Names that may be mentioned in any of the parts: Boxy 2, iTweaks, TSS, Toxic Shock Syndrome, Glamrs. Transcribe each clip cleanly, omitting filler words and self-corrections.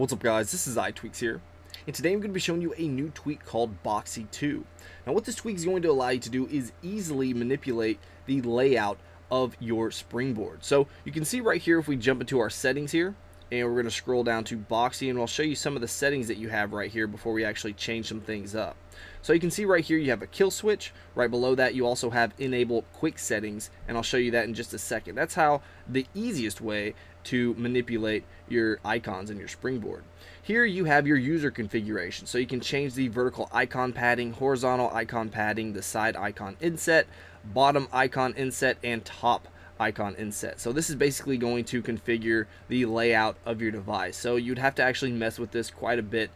What's up guys, this is iTweaks here, and today I'm going to be showing you a new tweak called Boxy 2. Now what this tweak is going to allow you to do is easily manipulate the layout of your springboard. So you can see right here, if we jump into our settings here, and we're going to scroll down to Boxy, and I'll show you some of the settings that you have right here before we actually change some things up. So you can see right here you have a kill switch. Right below that you also have enable quick settings, and I'll show you that in just a second. That's how the easiest way to manipulate your icons in your springboard. Here you have your user configuration, so you can change the vertical icon padding, horizontal icon padding, the side icon inset, bottom icon inset, and top icon inset. So this is basically going to configure the layout of your device. So you'd have to actually mess with this quite a bit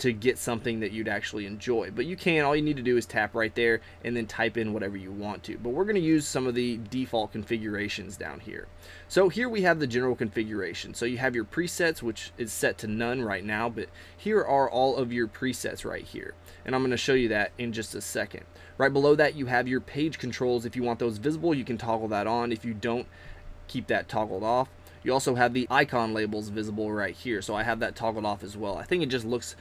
to get something that you'd actually enjoy. But you can, all you need to do is tap right there and then type in whatever you want to. But we're going to use some of the default configurations down here. So here we have the general configuration. So you have your presets, which is set to none right now, but here are all of your presets right here. And I'm going to show you that in just a second. Right below that you have your page controls. If you want those visible, you can toggle that on. If you don't, keep that toggled off. You also have the icon labels visible right here, so I have that toggled off as well. I think it just looks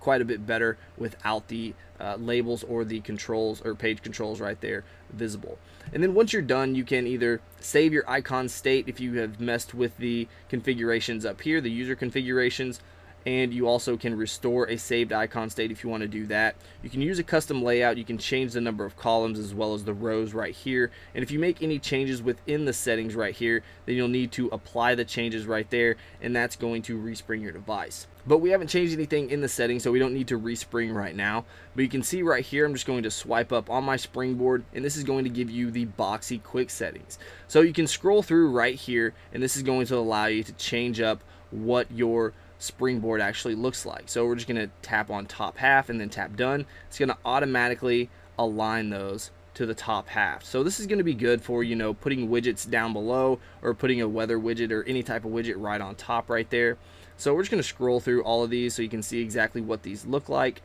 quite a bit better without the labels or the controls or page controls right there visible. And then once you're done, you can either save your icon state if you have messed with the configurations up here, the user configurations, and you also can restore a saved icon state if you want to do that. You can use a custom layout. You can change the number of columns as well as the rows right here. And if you make any changes within the settings right here, then you'll need to apply the changes right there, and that's going to respring your device. But we haven't changed anything in the settings, so we don't need to respring right now. But you can see right here, I'm just going to swipe up on my springboard, and this is going to give you the Boxy quick settings. So you can scroll through right here, and this is going to allow you to change up what your springboard actually looks like. So we're just going to tap on top half and then tap done. It's going to automatically align those to the top half. So this is going to be good for, you know, putting widgets down below or putting a weather widget or any type of widget right on top right there. So we're just going to scroll through all of these so you can see exactly what these look like.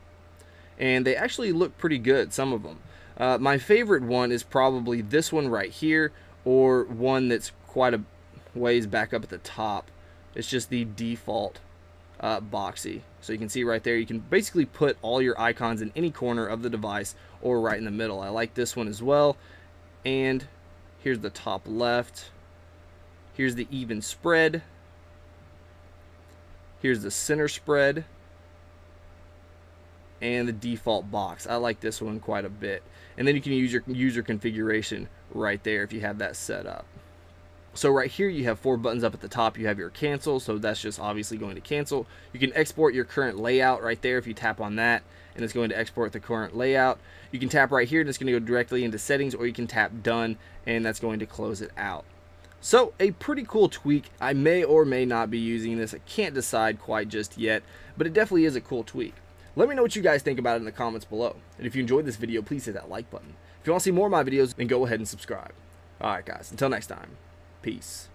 And they actually look pretty good, some of them. My favorite one is probably this one right here, or one that's quite a ways back up at the top. It's just the default Boxy. So you can see right there, you can basically put all your icons in any corner of the device or right in the middle. I like this one as well. And here's the top left. Here's the even spread. Here's the center spread. And the default box. I like this one quite a bit. And then you can use your user configuration right there if you have that set up. So right here you have four buttons up at the top. You have your cancel, so that's just obviously going to cancel. You can export your current layout right there if you tap on that, and it's going to export the current layout. You can tap right here and it's going to go directly into settings, or you can tap done and that's going to close it out. So a pretty cool tweak. I may or may not be using this. I can't decide quite just yet, but it definitely is a cool tweak. Let me know what you guys think about it in the comments below. And if you enjoyed this video, please hit that like button. If you want to see more of my videos, then go ahead and subscribe. Alright guys, until next time. Peace.